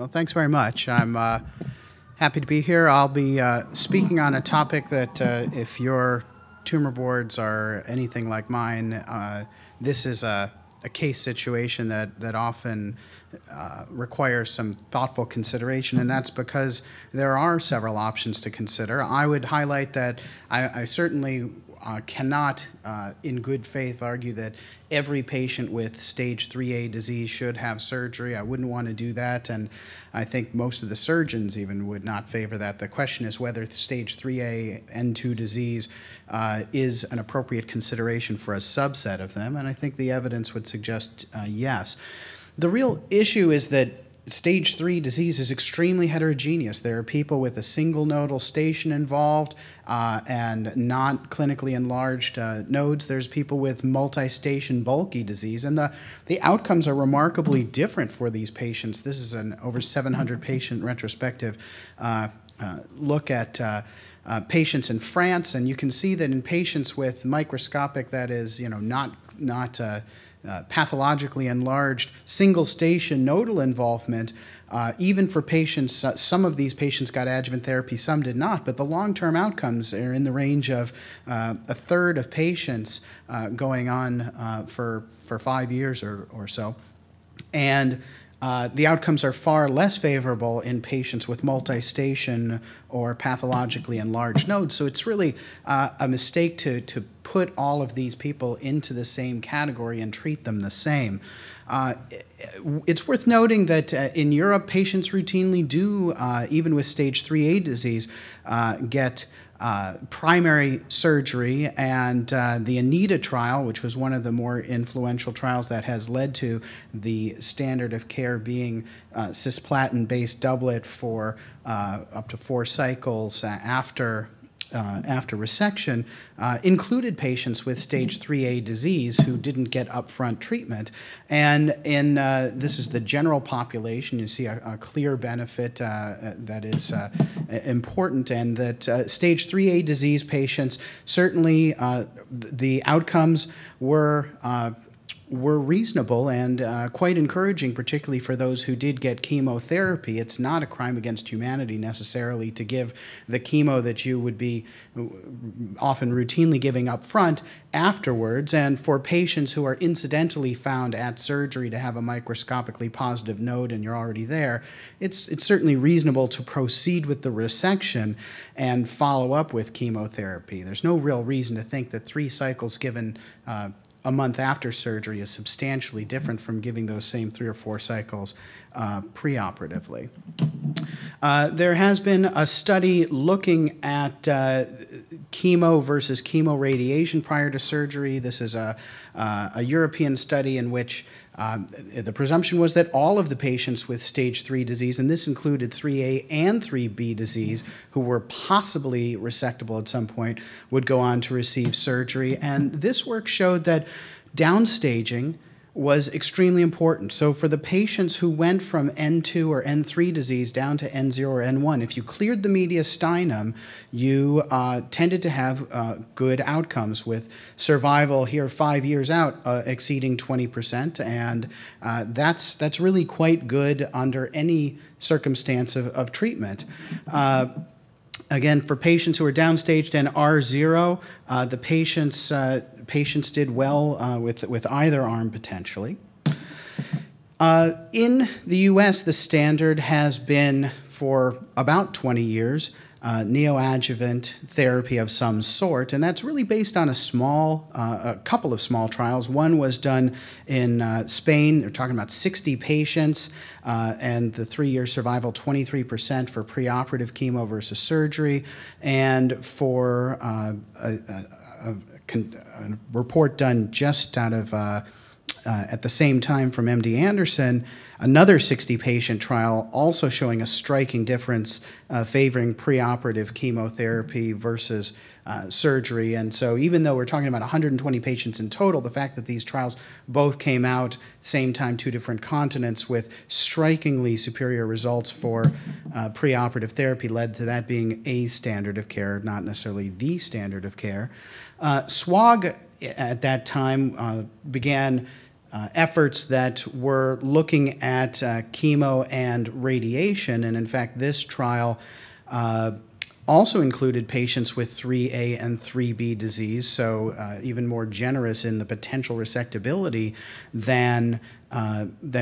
Well, thanks very much. I'm happy to be here. I'll be speaking on a topic that if your tumor boards are anything like mine, this is a case situation that often requires some thoughtful consideration, and that's because there are several options to consider. I would highlight that I certainly cannot in good faith argue that every patient with stage 3A disease should have surgery. I wouldn't want to do that, and I think most of the surgeons even would not favor that. The question is whether stage 3A and 2 disease is an appropriate consideration for a subset of them, and I think the evidence would suggest yes. The real issue is that stage 3 disease is extremely heterogeneous. There are people with a single nodal station involved and not clinically enlarged nodes. There's people with multi-station bulky disease, and the outcomes are remarkably different for these patients. This is an over 700 patient retrospective look at patients in France, and you can see that in patients with microscopic, that is, not pathologically enlarged single-station nodal involvement, even for patients, some of these patients got adjuvant therapy, some did not, but the long-term outcomes are in the range of a third of patients going on for 5 years or so. And the outcomes are far less favorable in patients with multi-station or pathologically enlarged nodes. So it's really a mistake to put all of these people into the same category and treat them the same. It's worth noting that in Europe, patients routinely do, even with stage 3A disease, get primary surgery, and the ANITA trial, which was one of the more influential trials that has led to the standard of care being cisplatin-based doublet for up to 4 cycles after resection, included patients with stage 3A disease who didn't get upfront treatment. And in this is the general population, you see a clear benefit that is important, and that stage 3A disease patients, certainly the outcomes were reasonable and quite encouraging, particularly for those who did get chemotherapy. It's not a crime against humanity necessarily to give the chemo that you would be often routinely giving up front afterwards, and for patients who are incidentally found at surgery to have a microscopically positive node and you're already there, it's certainly reasonable to proceed with the resection and follow up with chemotherapy. There's no real reason to think that 3 cycles given a month after surgery is substantially different from giving those same 3 or 4 cycles preoperatively. There has been a study looking at chemo versus chemoradiation prior to surgery. This is a European study in which the presumption was that all of the patients with stage 3 disease, and this included 3A and 3B disease, who were possibly resectable at some point, would go on to receive surgery. And this work showed that downstaging was extremely important. So for the patients who went from N2 or N3 disease down to N0 or N1, if you cleared the mediastinum, you tended to have good outcomes, with survival here 5 years out exceeding 20%, and that's really quite good under any circumstance of treatment. Again, for patients who are downstaged and R0, the patients did well with either arm potentially. In the U.S., the standard has been for about 20 years neoadjuvant therapy of some sort, and that's really based on a couple of small trials. One was done in Spain. They're talking about 60 patients, and the 3-year survival 23% for preoperative chemo versus surgery, and for a report done just out of at the same time from MD Anderson, another 60-patient trial also showing a striking difference favoring preoperative chemotherapy versus surgery. And so even though we're talking about 120 patients in total, the fact that these trials both came out same time, 2 different continents, with strikingly superior results for preoperative therapy led to that being a standard of care, not necessarily the standard of care. SWOG at that time began efforts that were looking at chemo and radiation. And in fact, this trial also included patients with 3A and 3B disease, so even more generous in the potential resectability than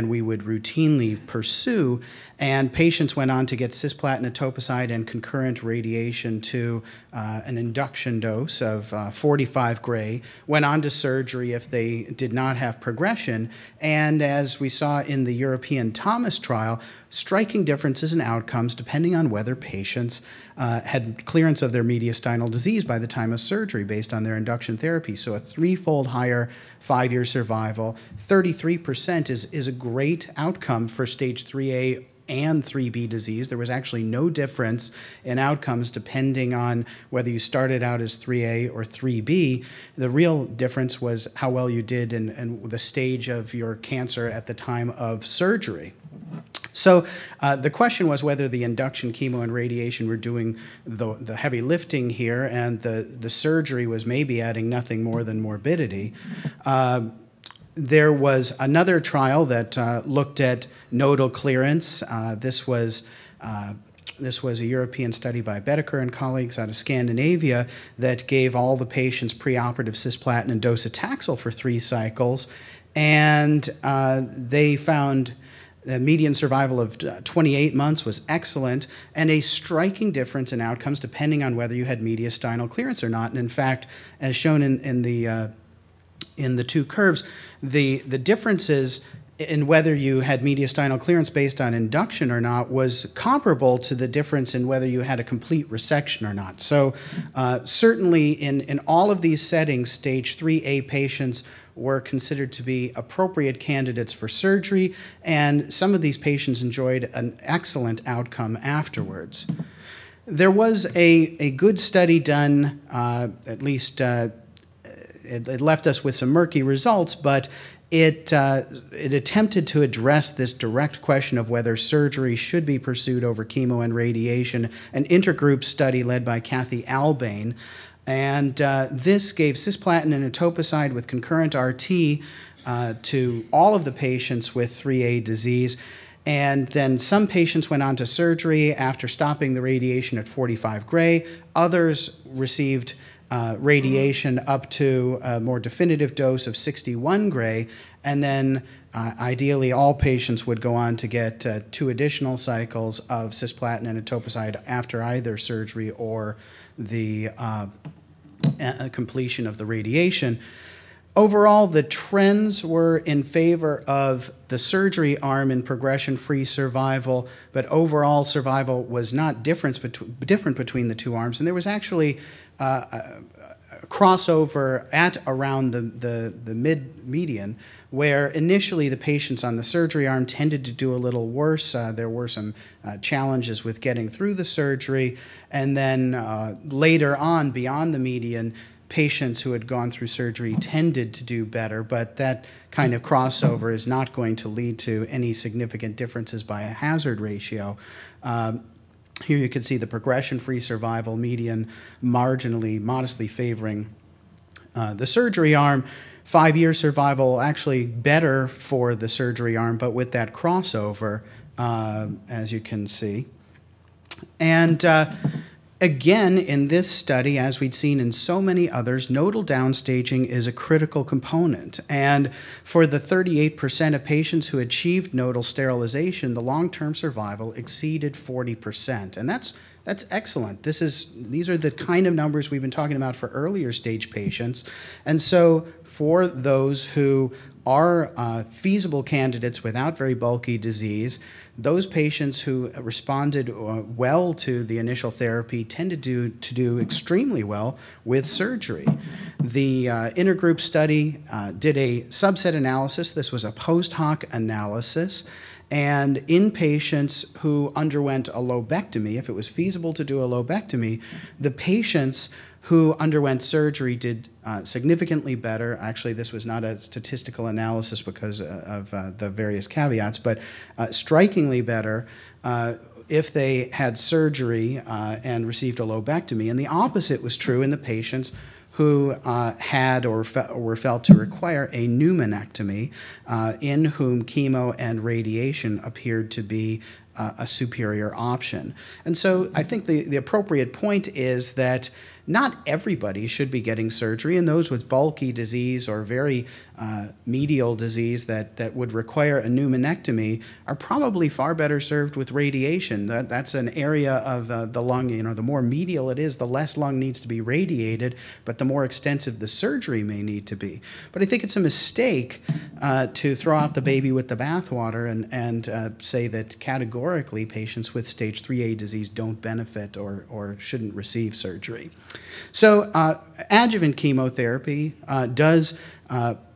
we would routinely pursue. And patients went on to get cisplatin, etoposide, and concurrent radiation to an induction dose of 45 gray, went on to surgery if they did not have progression. And as we saw in the European Thomas trial, striking differences in outcomes depending on whether patients had clearance of their mediastinal disease by the time of surgery based on their induction therapy. So a threefold higher 5-year survival, 33% is a great outcome for stage 3A and 3B disease. There was actually no difference in outcomes depending on whether you started out as 3A or 3B. The real difference was how well you did and the stage of your cancer at the time of surgery. So the question was whether the induction, chemo, and radiation were doing the heavy lifting here, and the surgery was maybe adding nothing more than morbidity. There was another trial that looked at nodal clearance. This was a European study by Bedeker and colleagues out of Scandinavia that gave all the patients preoperative cisplatin and docetaxel for 3 cycles, and they found the median survival of 28 months was excellent, and a striking difference in outcomes depending on whether you had mediastinal clearance or not. And in fact, as shown in the two curves, the differences in whether you had mediastinal clearance based on induction or not was comparable to the difference in whether you had a complete resection or not. So certainly in all of these settings, stage 3A patients were considered to be appropriate candidates for surgery, and some of these patients enjoyed an excellent outcome afterwards. There was a good study done, at least it left us with some murky results, but it attempted to address this direct question of whether surgery should be pursued over chemo and radiation, an intergroup study led by Kathy Albain. And this gave cisplatin and etoposide with concurrent RT to all of the patients with 3A disease. And then some patients went on to surgery after stopping the radiation at 45 gray. Others received radiation up to a more definitive dose of 61 gray, and then ideally all patients would go on to get 2 additional cycles of cisplatin and etoposide after either surgery or the completion of the radiation. Overall, the trends were in favor of the surgery arm in progression-free survival, but overall survival was not different between the two arms, and there was actually a crossover at around the mid-median, where initially the patients on the surgery arm tended to do a little worse. There were some challenges with getting through the surgery, and then later on, beyond the median, patients who had gone through surgery tended to do better, but that kind of crossover is not going to lead to any significant differences by a hazard ratio. Here you can see the progression-free survival median marginally, modestly favoring the surgery arm. 5-year survival actually better for the surgery arm, but with that crossover, as you can see. And again, in this study, as we'd seen in so many others, nodal downstaging is a critical component. And for the 38% of patients who achieved nodal sterilization, the long-term survival exceeded 40%. And that's excellent. These are the kind of numbers we've been talking about for earlier stage patients. And so for those who are feasible candidates without very bulky disease, those patients who responded well to the initial therapy tend to do extremely well with surgery. The intergroup study did a subset analysis. This was a post hoc analysis. And in patients who underwent a lobectomy, if it was feasible to do a lobectomy, the patients who underwent surgery did significantly better. Actually, this was not a statistical analysis because of the various caveats, but strikingly better if they had surgery and received a lobectomy. And the opposite was true in the patients who had or were felt to require a pneumonectomy, in whom chemo and radiation appeared to be a superior option. And so I think the appropriate point is that not everybody should be getting surgery, and those with bulky disease or very medial disease that would require a pneumonectomy are probably far better served with radiation. That's an area of the lung, you know, the more medial it is, the less lung needs to be radiated, but the more extensive the surgery may need to be. But I think it's a mistake to throw out the baby with the bathwater and say that categorically patients with stage 3A disease don't benefit or shouldn't receive surgery. So adjuvant chemotherapy does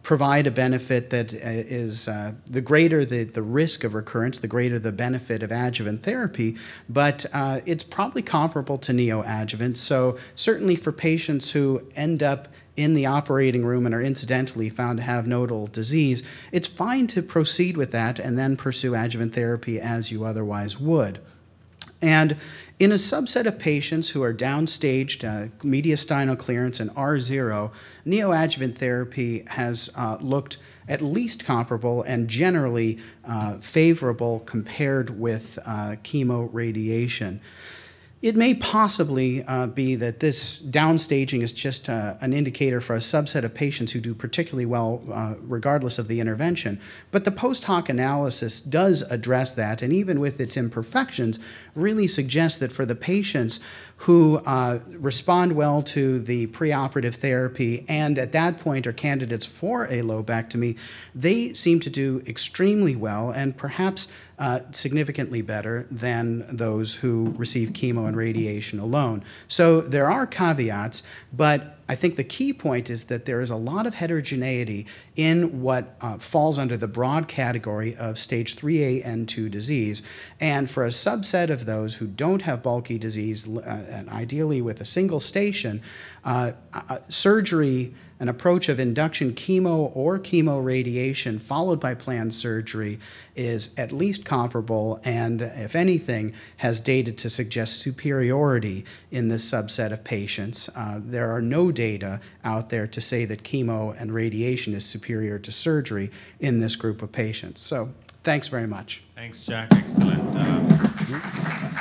provide a benefit that is the greater the risk of recurrence, the greater the benefit of adjuvant therapy, but it's probably comparable to neoadjuvant. So certainly for patients who end up in the operating room and are incidentally found to have nodal disease, it's fine to proceed with that and then pursue adjuvant therapy as you otherwise would. And in a subset of patients who are downstaged, mediastinal clearance and R0, neoadjuvant therapy has looked at least comparable and generally favorable compared with chemo radiation. It may possibly be that this downstaging is just an indicator for a subset of patients who do particularly well regardless of the intervention. But the post hoc analysis does address that, and even with its imperfections, really suggests that for the patients who respond well to the preoperative therapy and at that point are candidates for a lobectomy, they seem to do extremely well and perhaps significantly better than those who receive chemo and radiation alone. So there are caveats, but I think the key point is that there is a lot of heterogeneity in what falls under the broad category of stage 3A and 2 disease. And for a subset of those who don't have bulky disease, and ideally with a single station, surgery, an approach of induction chemo or chemoradiation followed by planned surgery is at least comparable and, if anything, has data to suggest superiority in this subset of patients. There are no data out there to say that chemo and radiation is superior to surgery in this group of patients. So thanks very much. Thanks, Jack. Excellent.